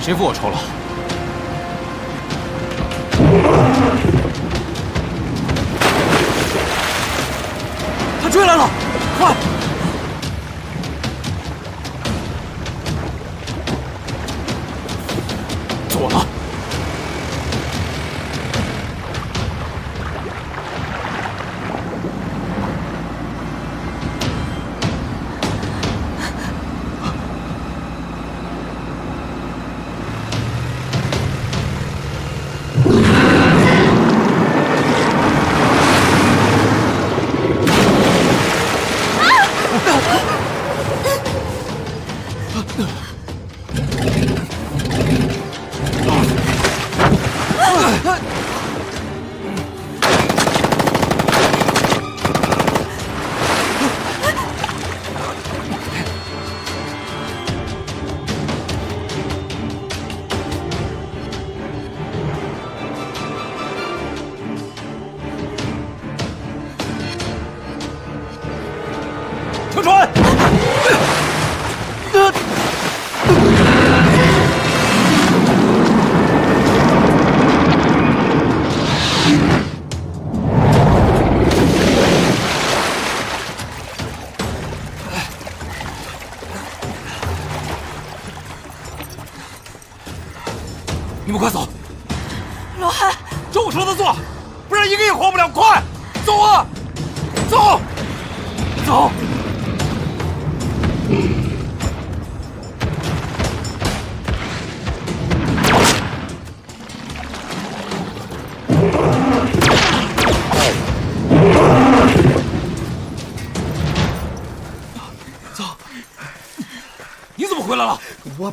谁付我酬劳？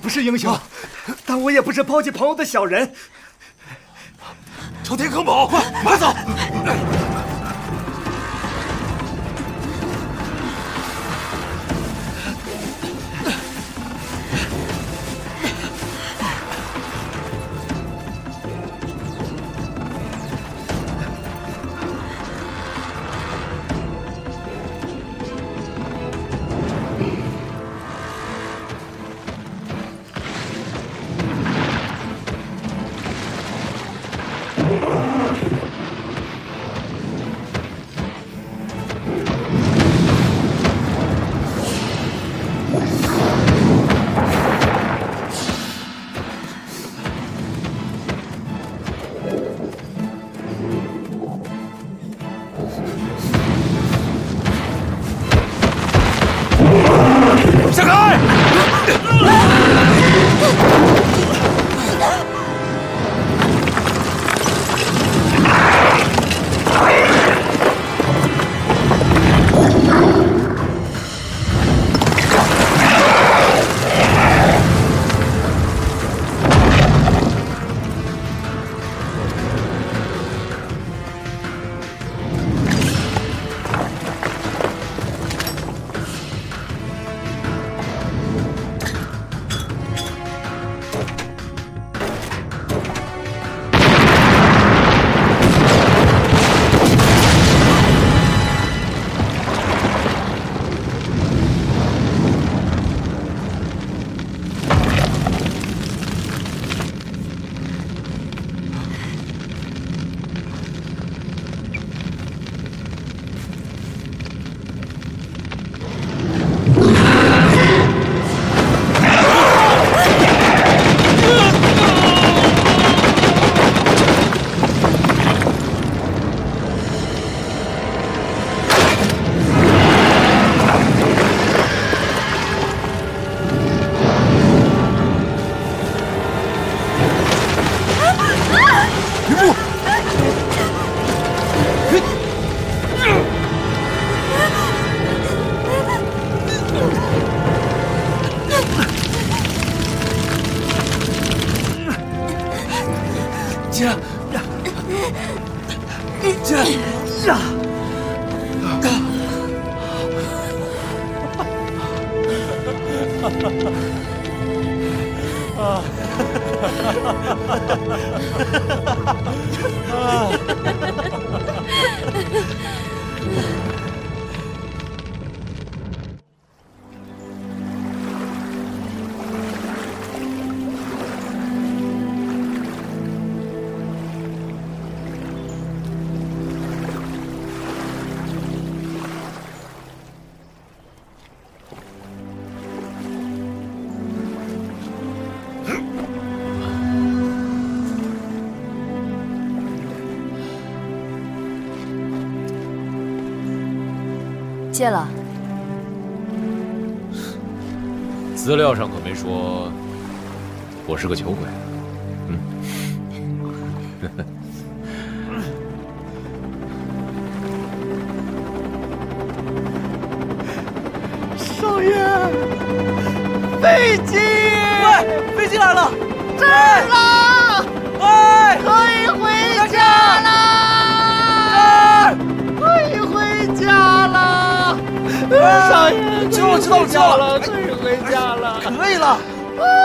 不是英雄，但我也不是抛弃朋友的小人。朝天坑跑，快，快走！停步！姐，姐呀！ 谢了。资料上可没说我是个酒鬼。嗯。少爷，飞机！喂，飞机来了！真了！哎，可以回家了。 少爷，我知道我家了，可以回家了，可以了。